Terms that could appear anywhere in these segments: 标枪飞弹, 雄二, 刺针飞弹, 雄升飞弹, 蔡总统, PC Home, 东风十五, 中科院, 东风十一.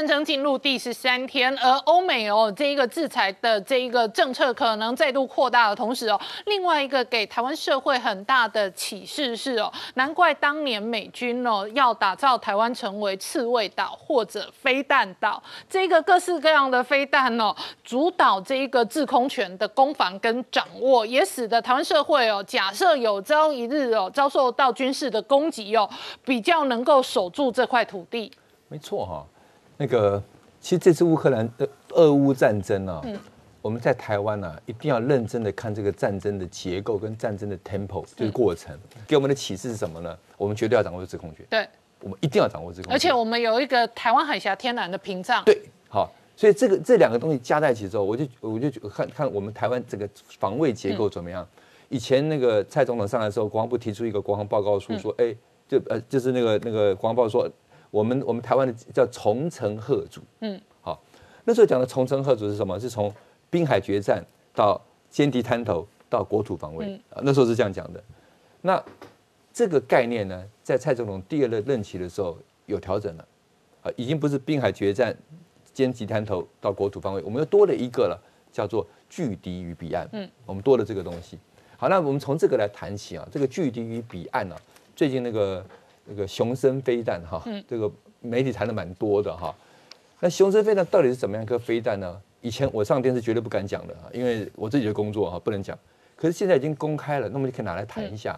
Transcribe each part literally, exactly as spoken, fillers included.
战争进入第十三天，而欧美哦这一个制裁的这一个政策可能再度扩大的同时哦，另外一个给台湾社会很大的启示是哦，难怪当年美军哦要打造台湾成为刺猬岛或者飞弹岛，这个各式各样的飞弹哦，主导这一个制空权的攻防跟掌握，也使得台湾社会哦，假设有朝一日哦遭受到军事的攻击哦，比较能够守住这块土地。没错哈、哦，那个其实这次乌克兰的俄乌战争啊，嗯、我们在台湾啊，一定要认真的看这个战争的结构跟战争的 tempo 就是过程，嗯、给我们的启示是什么呢？我们绝对要掌握制空权，对，我们一定要掌握制空权，而且我们有一个台湾海峡天然的屏障，对，好、哦，所以这个这两个东西加在一起之后，我就我就看看我们台湾整个防卫结构怎么样。嗯、以前那个蔡总统上来的时候，国防部提出一个国防报告书说，哎、嗯欸，就呃就是那个那个国防报告说。我们我们台湾的叫重城贺主，嗯，好，那时候讲的重城贺主是什么？是从滨海决战到歼敌滩头到国土防卫、嗯啊、那时候是这样讲的。那这个概念呢，在蔡总统第二任任期的时候有调整了，啊，已经不是滨海决战、歼敌滩头到国土防卫，我们又多了一个了，叫做拒敌于彼岸，嗯，我们多了这个东西。好，那我们从这个来谈起啊，这个拒敌于彼岸啊，最近那个。这个雄升飞弹哈，这个媒体谈的蛮多的哈。那雄升飞弹到底是怎么样一颗飞弹呢？以前我上电视绝对不敢讲的，因为我自己的工作哈不能讲。可是现在已经公开了，那么就可以拿来谈一下。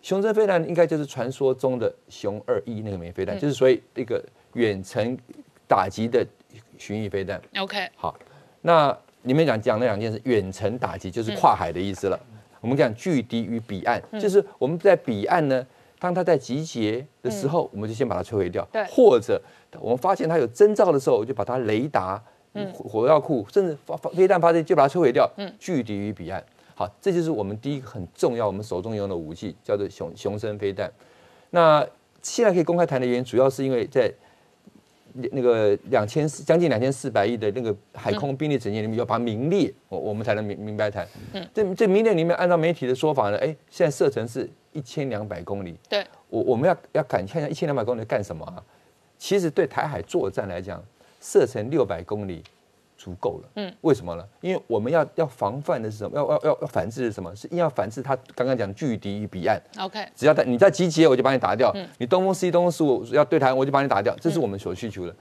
雄升飞弹应该就是传说中的雄二一那个枚飞弹，就是所谓一个远程打击的巡弋飞弹。OK， 好，那你们讲讲那两件事，远程打击就是跨海的意思了。我们讲拒敌于彼岸，就是我们在彼岸呢。当它在集结的时候，嗯、我们就先把它摧毁掉；或者我们发现它有征兆的时候，我就把它雷达、嗯、火药库，甚至发飞弹发射就把它摧毁掉，嗯、拒敌于彼岸。好，这就是我们第一个很重要，我们手中拥有的武器，叫做雄雄升飞弹。那现在可以公开谈的原因，主要是因为在那个两千将近两千四百亿的那个海空兵力整建里面，要把它名列，我我们才能明明白谈。嗯，这这名列里面，按照媒体的说法呢，哎，现在射程是。一千两百公里，对，我我们要要感看一下一千两百公里干什么啊？其实对台海作战来讲，射程六百公里足够了。嗯，为什么呢？因为我们要要防范的是什么？要要要反制是什么？是要反制他刚刚讲拒敌于彼岸。OK， 只要你在集结，我就把你打掉。嗯、你东风十一、东风十五要对台，我就把你打掉。这是我们所需求的。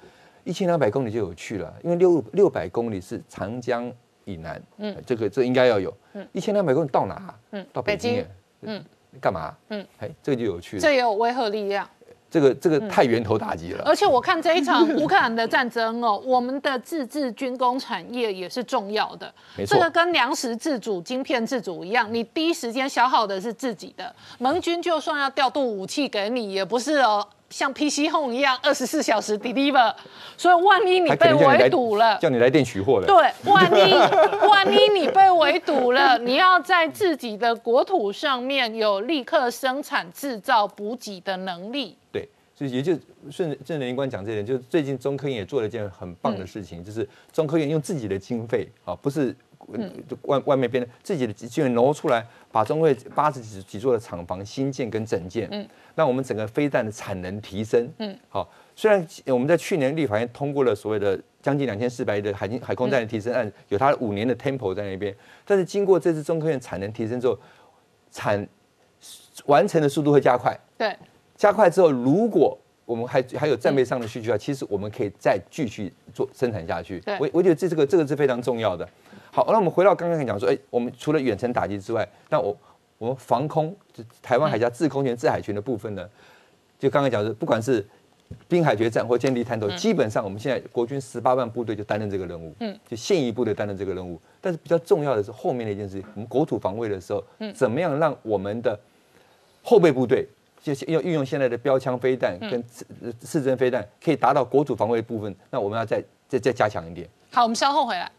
一千两百公里就有趣了，因为六六百公里是长江以南，嗯，这个这应该要有。嗯，一千两百公里到哪、啊？嗯，到北京。嗯。干嘛？嗯，哎，这个就有趣了，这也有威吓力量。这个这个太源头打击了、嗯。而且我看这一场乌克兰的战争哦，我们的自制军工产业也是重要的。没错，这个跟粮食自主、晶片自主一样，你第一时间消耗的是自己的。盟军就算要调度武器给你，也不是哦。像 P C Home 一样二十四小时 deliver， 所以万一你被围堵了，叫你来电取货的。对，万一万一你被围堵了，你要在自己的国土上面有立刻生产、制造、补给的能力。对，所以也就顺正林官讲这点，就是最近中科院也做了一件很棒的事情，嗯、就是中科院用自己的经费啊，不是。嗯、外外面变成自己的资源挪出来，把中国八十几几座的厂房新建跟整建，嗯，让我们整个飞弹的产能提升，嗯，好、哦。虽然我们在去年立法院通过了所谓的将近两千四百亿的海海空战力提升案，嗯、有它五年的 tempo 在那边，但是经过这次中科院产能提升之后，产完成的速度会加快，对，加快之后，如果我们还还有战备上的需求啊，嗯、其实我们可以再继续做生产下去。我我觉得这这个这个是非常重要的。好，那我们回到刚刚讲说，哎，我们除了远程打击之外，那我我们防空，台湾海峡制空权、制海权的部分呢，就刚刚讲的，不管是滨海决战或歼敌滩头，嗯、基本上我们现在国军十八万部队就担任这个任务，嗯，就现役部队担任这个任务。但是比较重要的是后面的一件事情，我们国土防卫的时候，怎么样让我们的后备部队？就是要运用现在的标枪飞弹跟刺针飞弹，可以达到国土防卫的部分。那我们要再再再加强一点。好，我们稍后回来。